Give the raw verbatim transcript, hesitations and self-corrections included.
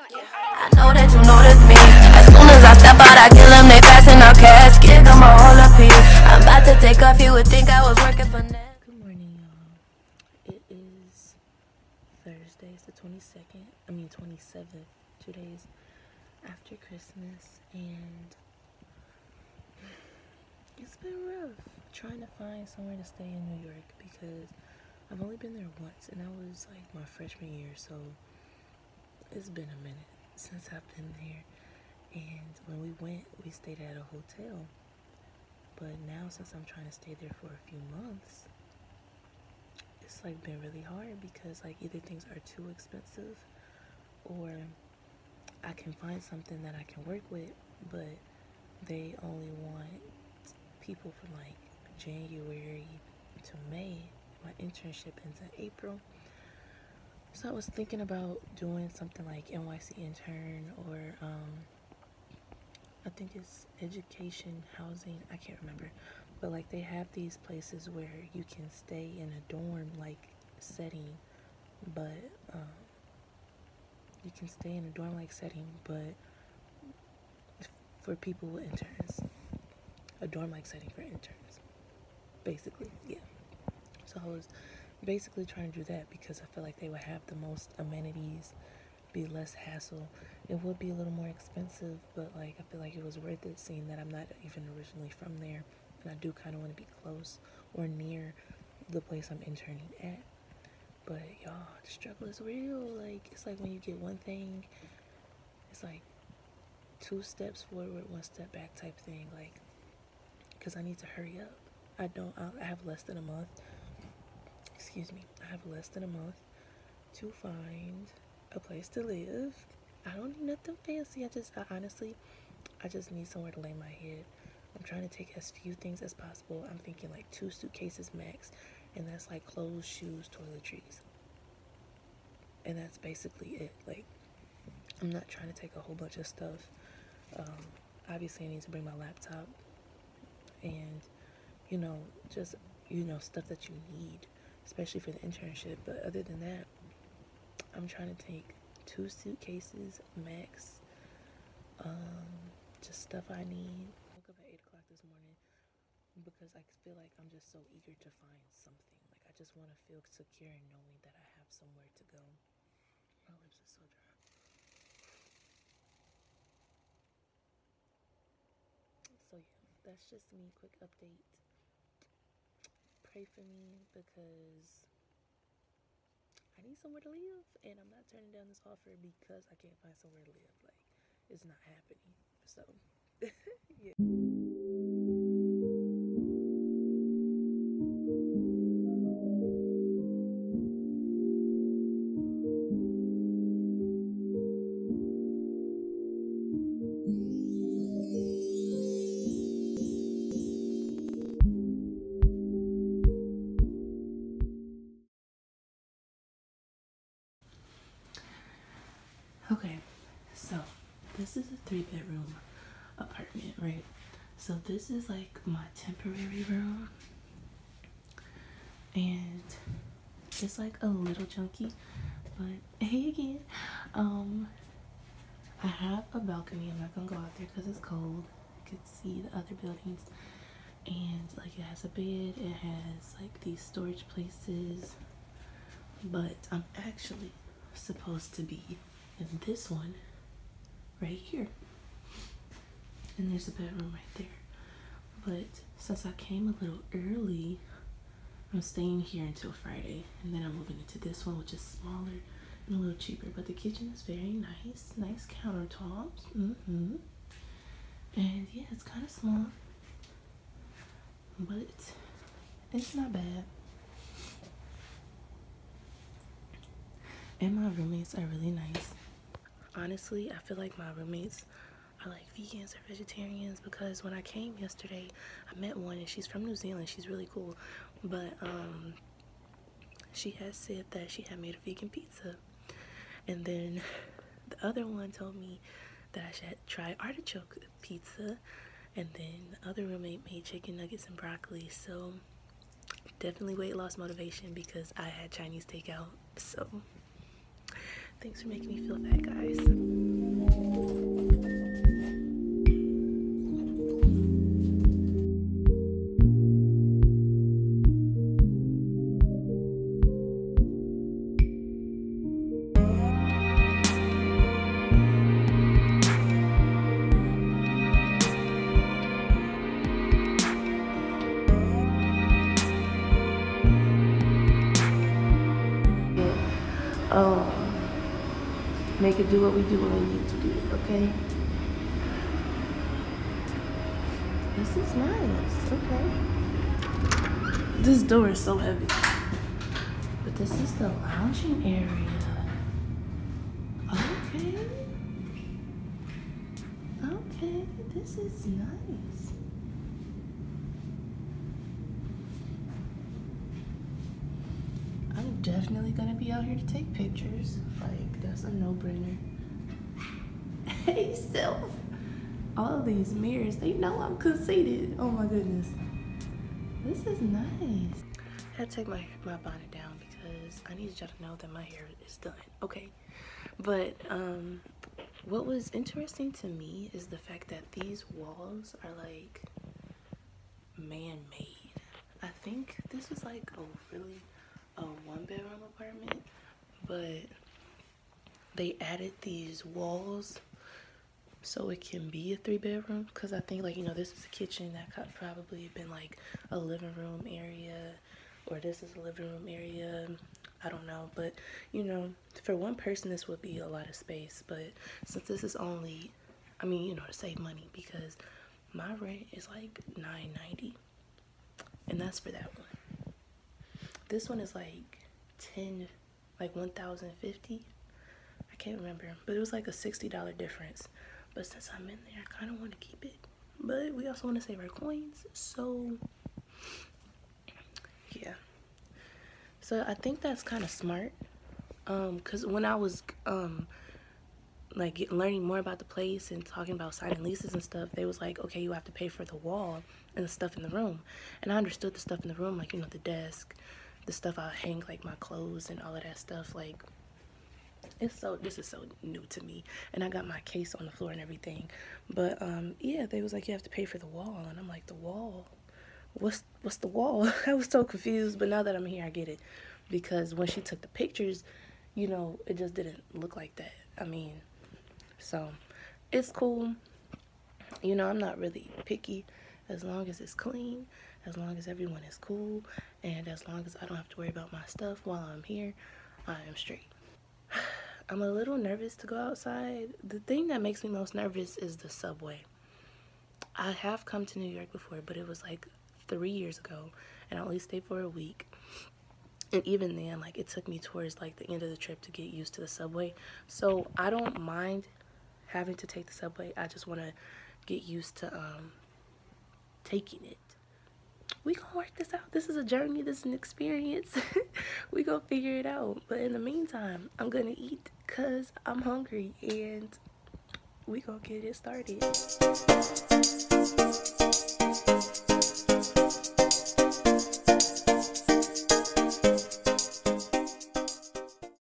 I know that you notice me. As soon as I step out, I kill them. They passing our casket. I'm a whole up here. I'm about to take off. You would think I was working for now. Good morning, y'all. It is Thursday, it's the twenty-second. I mean, twenty-seventh. Two days after Christmas, and it's been rough trying to find somewhere to stay in New York because I've only been there once, and that was like my freshman year, so it's been a minute since I've been there. And when we went, we stayed at a hotel, but now since I'm trying to stay there for a few months, it's like been really hard because like either things are too expensive or I can find something that I can work with, but they only want people from like January to May. My internship ends in April. So I was thinking about doing something like N Y C intern or um, I think it's education, housing, I can't remember. But like they have these places where you can stay in a dorm like setting, but um, you can stay in a dorm-like setting, but for people with interns. A dorm-like setting for interns. Basically, yeah. So I was basically trying to do that because I feel like they would have the most amenities, be less hassle. It would be a little more expensive, but like I feel like it was worth it seeing that I'm not even originally from there. And I do kind of want to be close or near the place I'm interning at. But y'all, the struggle is real. Like, it's like when you get one thing, it's like two steps forward, one step back type thing. Like, because I need to hurry up. I don't, I have less than a month. Excuse me. I have less than a month to find a place to live. I don't need nothing fancy. I just, I honestly, I just need somewhere to lay my head. I'm trying to take as few things as possible. I'm thinking like two suitcases max. And that's like clothes, shoes, toiletries. And that's basically it. Like, I'm not trying to take a whole bunch of stuff. Um, obviously, I need to bring my laptop. And, you know, just, you know, stuff that you need. Especially for the internship. But other than that, I'm trying to take two suitcases max. Um, just stuff I need. I woke up at eight o'clock this morning. Because I feel like I'm just so eager to find something. Like, I just want to feel secure in knowing that I have somewhere to go. My lips are so dry. So, yeah, that's just me. Quick update. Pray for me because I need somewhere to live. And I'm not turning down this offer because I can't find somewhere to live. Like, it's not happening. So, yeah. Okay, so this is a three bedroom apartment, right? So this is like my temporary room, and it's like a little junky, but hey again, um, I have a balcony. I'm not gonna go out there because it's cold. I could see the other buildings, and like it has a bed, it has like these storage places, but I'm actually supposed to be and this one right here, and there's a bedroom right there, but since I came a little early, I'm staying here until Friday, and then I'm moving into this one, which is smaller and a little cheaper, but the kitchen is very nice nice countertops, mm-hmm. And yeah, it's kind of small, but it's not bad. And my roommates are really nice. Honestly, I feel like my roommates are like vegans or vegetarians because when I came yesterday, I met one and she's from New Zealand. She's really cool. But um, she has said that she had made a vegan pizza. And then the other one told me that I should try artichoke pizza. And then the other roommate made chicken nuggets and broccoli. So definitely weight loss motivation because I had Chinese takeout. So Thanks for making me feel fat, guys. Um, make it do what we do when we need to do it, okay? This is nice, okay? This door is so heavy. But this is the lounging area. Okay. Okay, this is nice. Definitely gonna be out here to take pictures. Like, that's a no-brainer. Hey, self. All of these mirrors, they know I'm conceited. Oh my goodness. This is nice. I had to take my, my bonnet down because I need y'all to know that my hair is done, okay? But um, what was interesting to me is the fact that these walls are like man-made. I think this was like a really a one-bedroom apartment, but they added these walls so it can be a three-bedroom, because I think, like, you know, this is a kitchen that could probably have been like a living room area, or this is a living room area, I don't know. But you know, for one person this would be a lot of space, but since this is only, I mean, you know, to save money, because my rent is like nine ninety, and that's for that one. This one is like ten, like one thousand fifty. I can't remember, but it was like a sixty dollar difference. But since I'm in there, I kind of want to keep it. But we also want to save our coins, so yeah. So I think that's kind of smart, um, 'cause when I was um, like learning more about the place and talking about signing leases and stuff, they was like, okay, you have to pay for the wall and the stuff in the room. And I understood the stuff in the room, like, you know, the desk, the stuff I hang, like my clothes and all of that stuff. Like, it's so, this is so new to me, and I got my case on the floor and everything. But um yeah, they was like, you have to pay for the wall, and I'm like, the wall, what's what's the wall? I was so confused, but now that I'm here I get it, because when she took the pictures, you know, it just didn't look like that. I mean, so it's cool. You know, I'm not really picky, as long as it's clean, as long as everyone is cool, and as long as I don't have to worry about my stuff while I'm here, I am straight. I'm a little nervous to go outside. The thing that makes me most nervous is the subway. I have come to New York before, but it was like three years ago, and I only stayed for a week. And even then, like, it took me towards like the end of the trip to get used to the subway. So I don't mind having to take the subway. I just want to get used to um, taking it. We gonna work this out. This is a journey. This is an experience. We gonna figure it out. But in the meantime, I'm gonna eat because I'm hungry, and we gonna get it started.